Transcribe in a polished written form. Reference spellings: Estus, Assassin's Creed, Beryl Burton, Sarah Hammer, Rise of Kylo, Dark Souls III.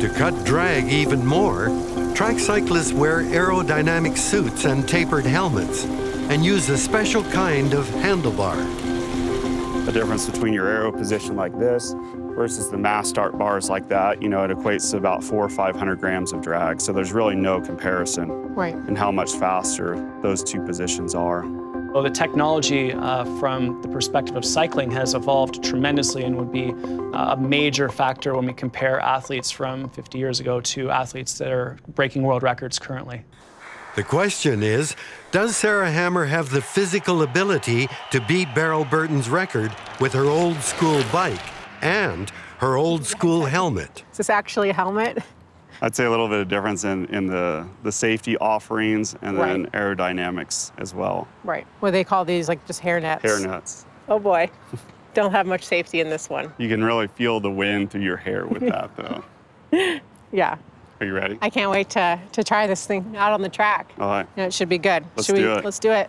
To cut drag even more, track cyclists wear aerodynamic suits and tapered helmets and use a special kind of handlebar. The difference between your aero position like this versus the mass start bars like that, you know, it equates to about 400 or 500 grams of drag. So there's really no comparison in how much faster those two positions are. Well, the technology from the perspective of cycling has evolved tremendously and would be a major factor when we compare athletes from 50 years ago to athletes that are breaking world records currently. The question is, does Sarah Hammer have the physical ability to beat Beryl Burton's record with her old school bike and her old school helmet? Is this actually a helmet? I'd say a little bit of difference in the safety offerings and then aerodynamics as well. Right. What do they call these? Like just hairnets? Hairnets. Oh boy. Don't have much safety in this one. You can really feel the wind through your hair with that though. Yeah. Are you ready? I can't wait to try this thing out on the track. All right. You know, it should be good. Let's do it. Let's do it.